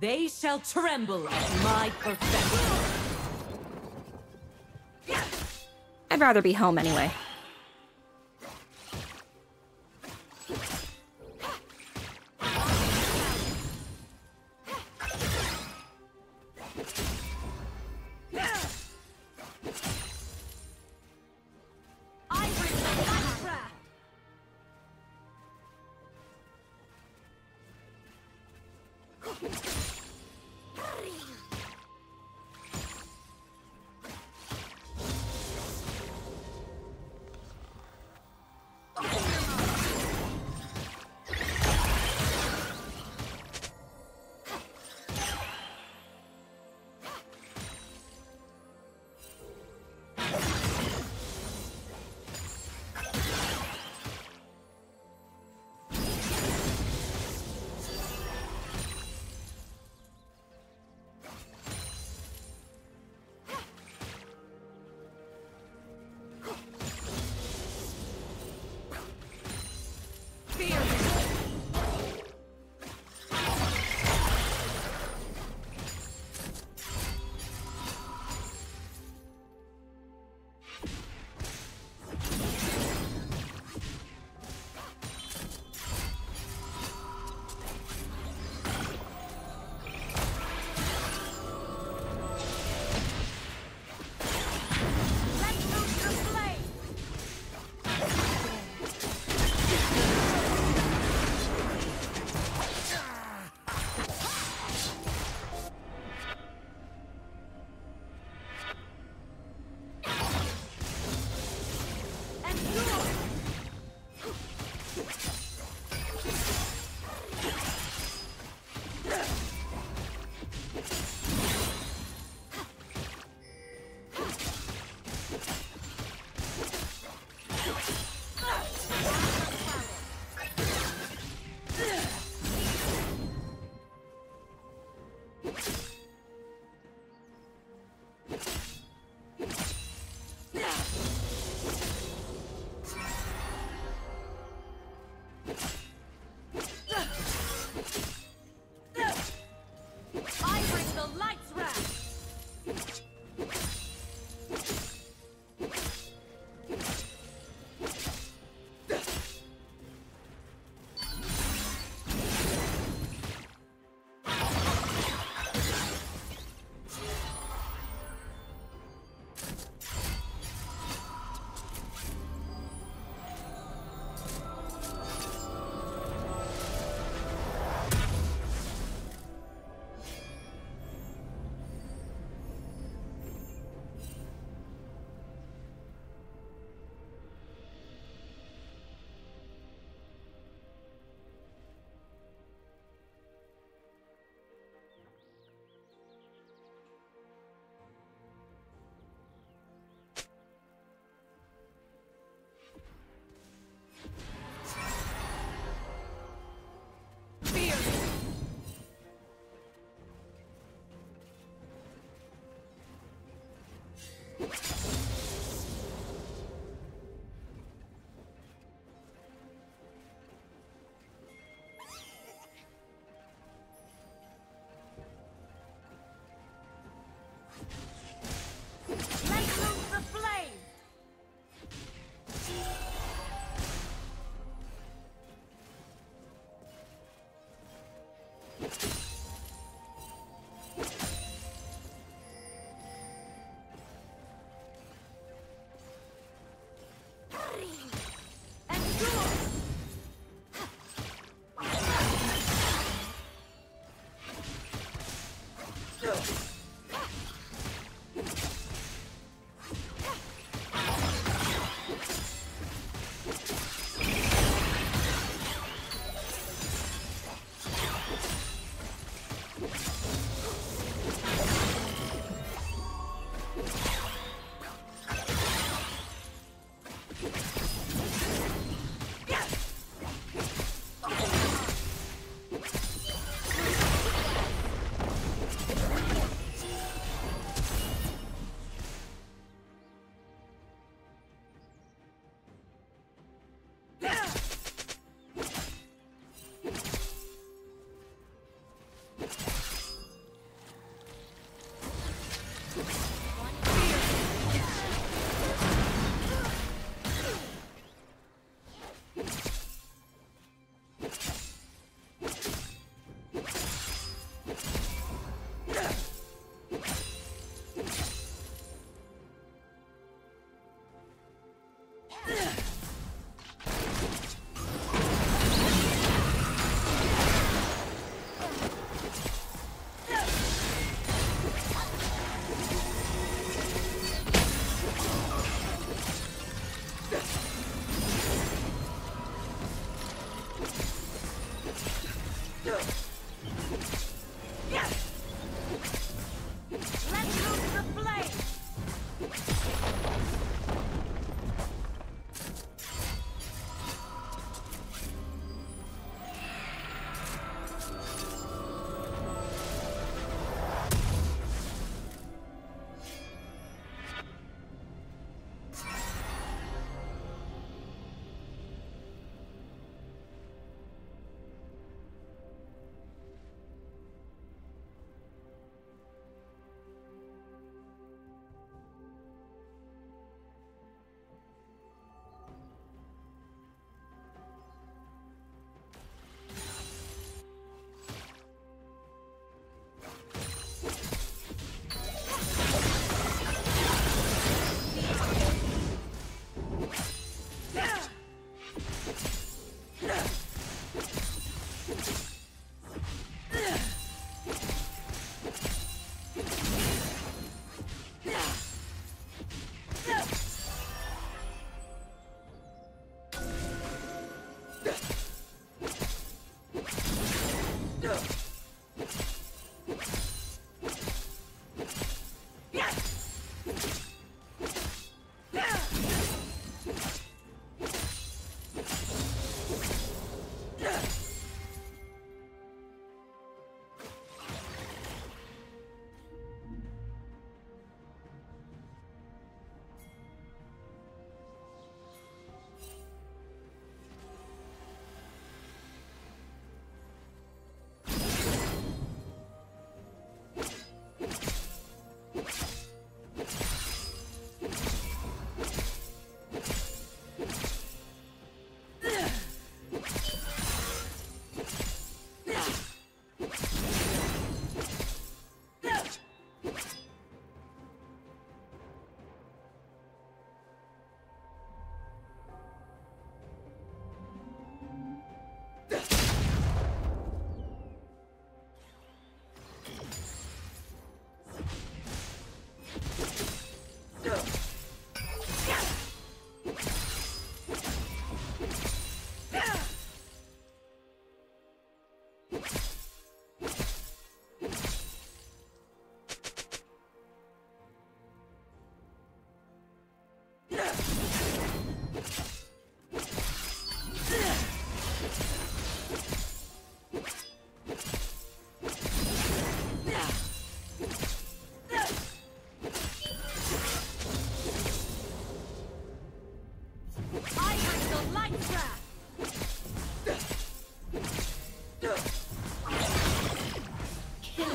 They shall tremble at my perfection. I'd rather be home anyway.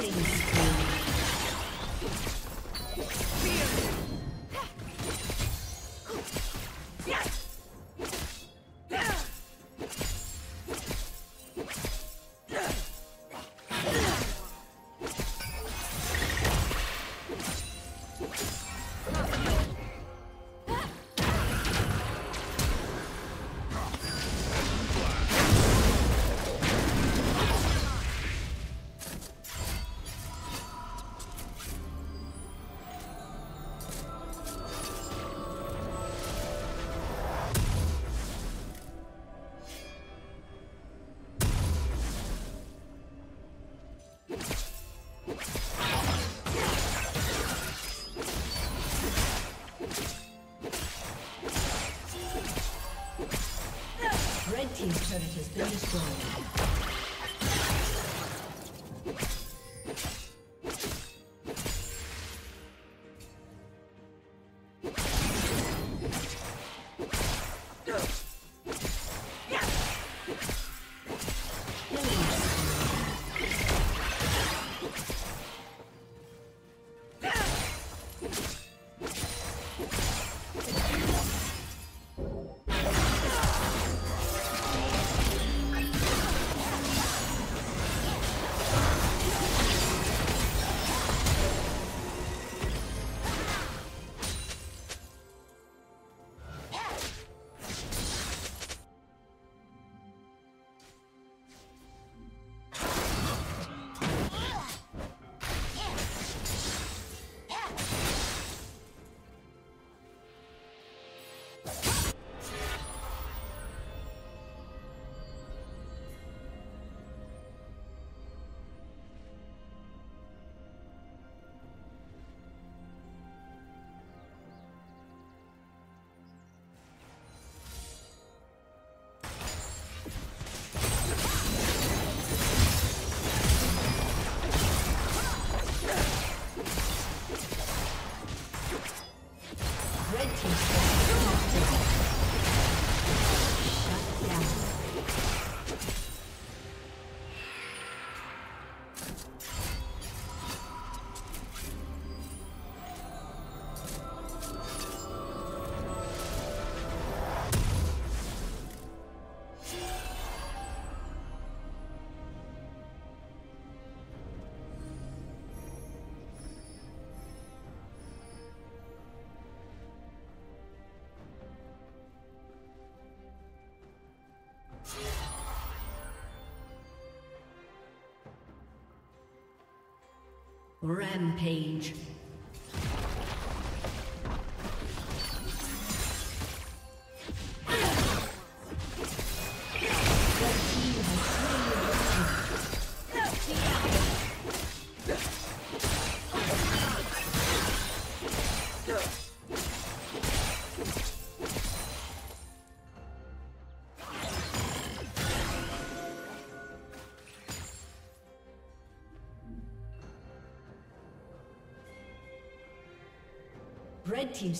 Team's turret has been destroyed. Rampage. Red Team's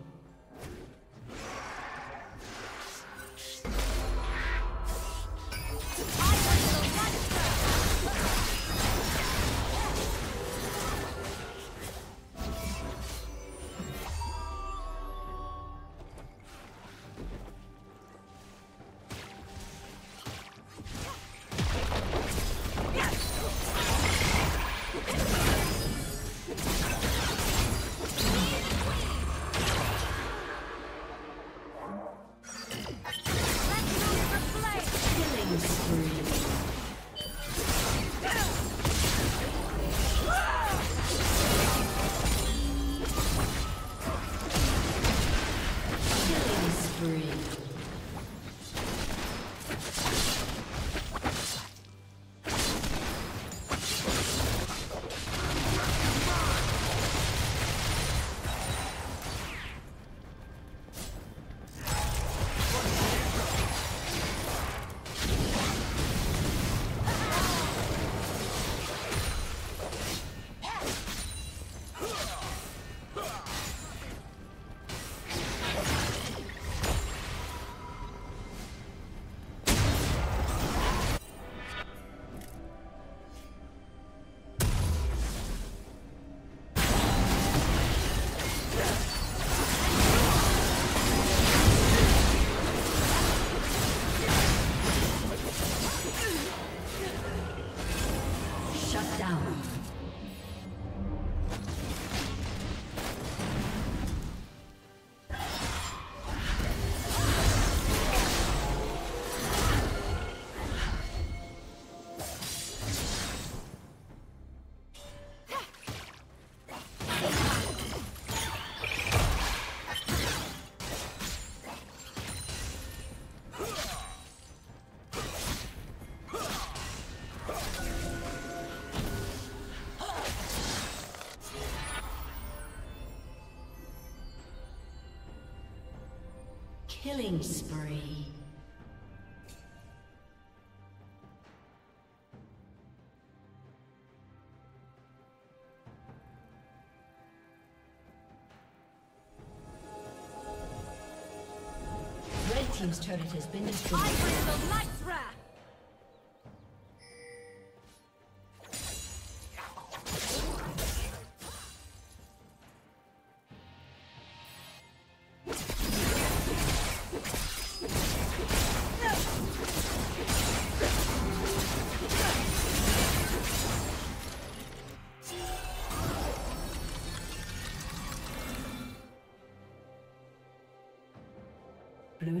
Shut down. Killing spree. Red team's turret has been destroyed. I bring the light wrath. Blue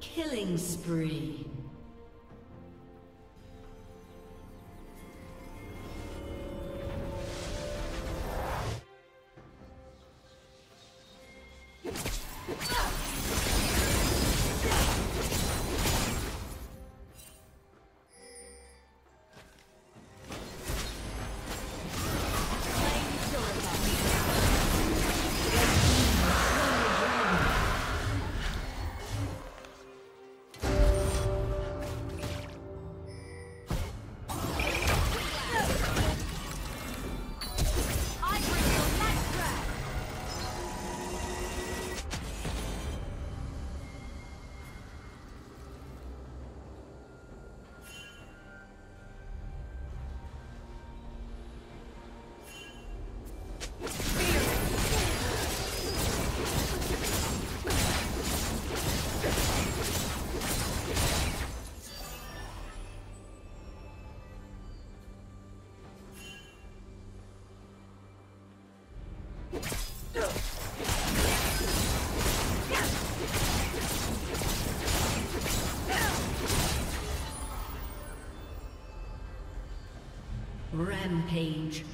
Killing spree. Rampage.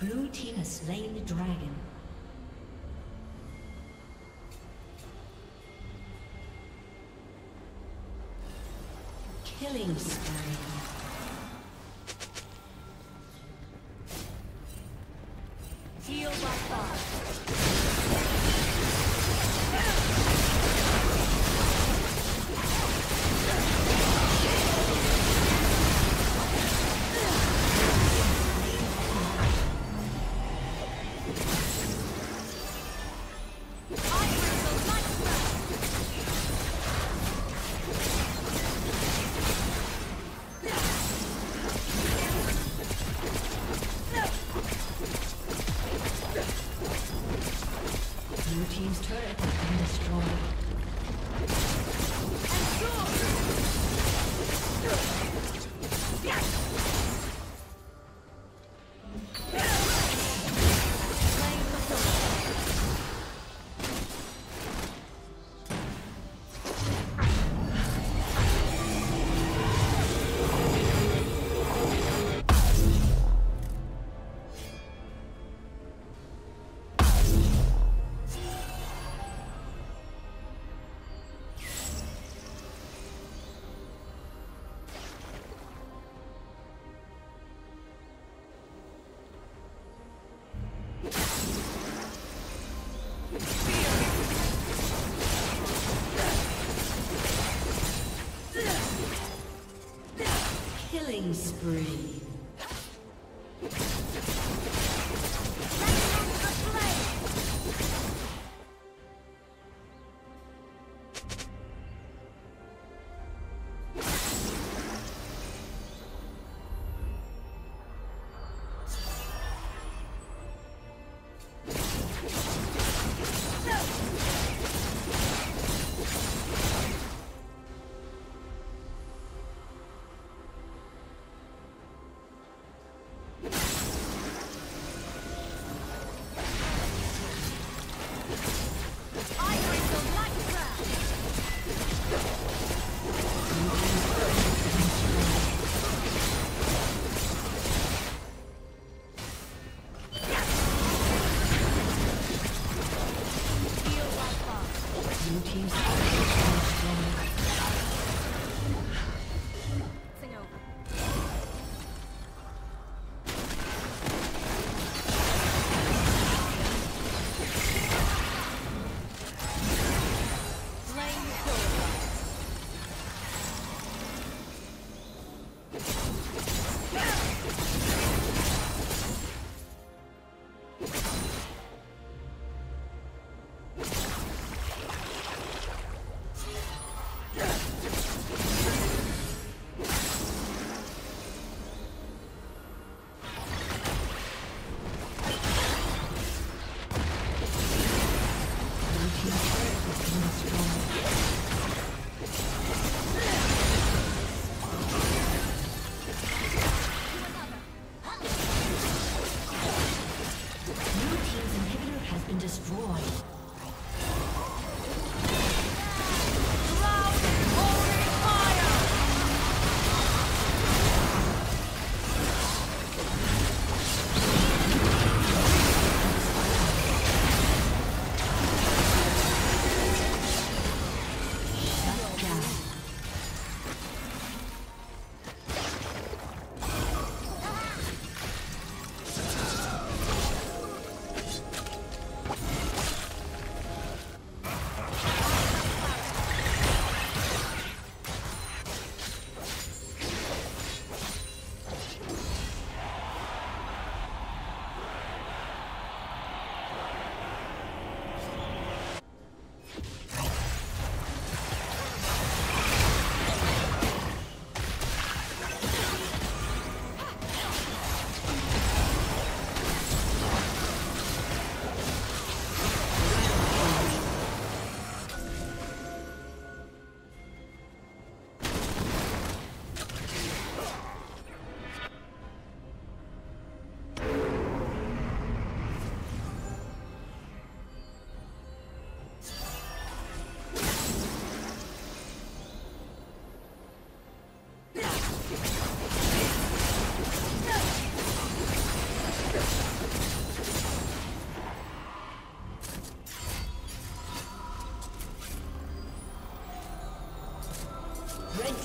Blue team has slain the dragon. Killing spree. Spree.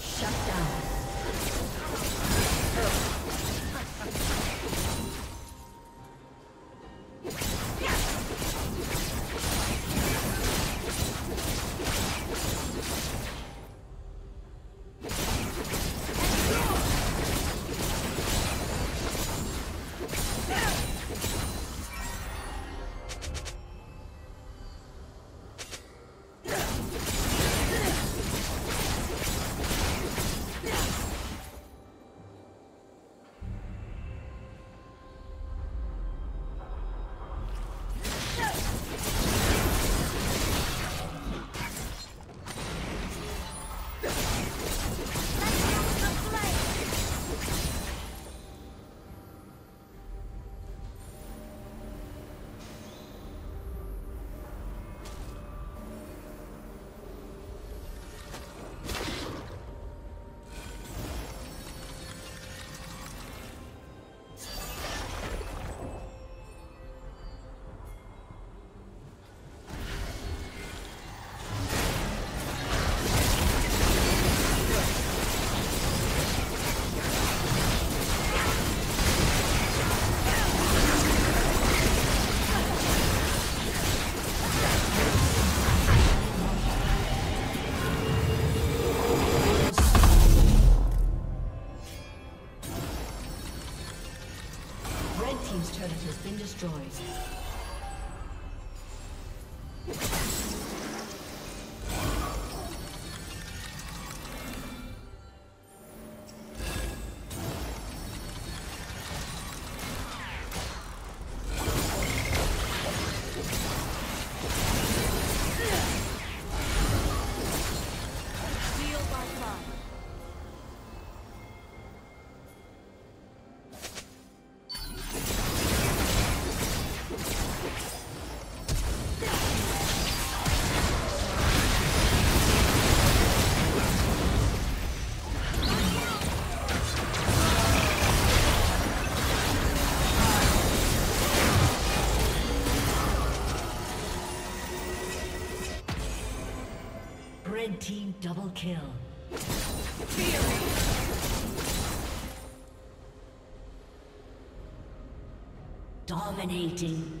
Shut down. Red team double kill. Fury. Dominating.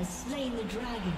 has slain the dragon.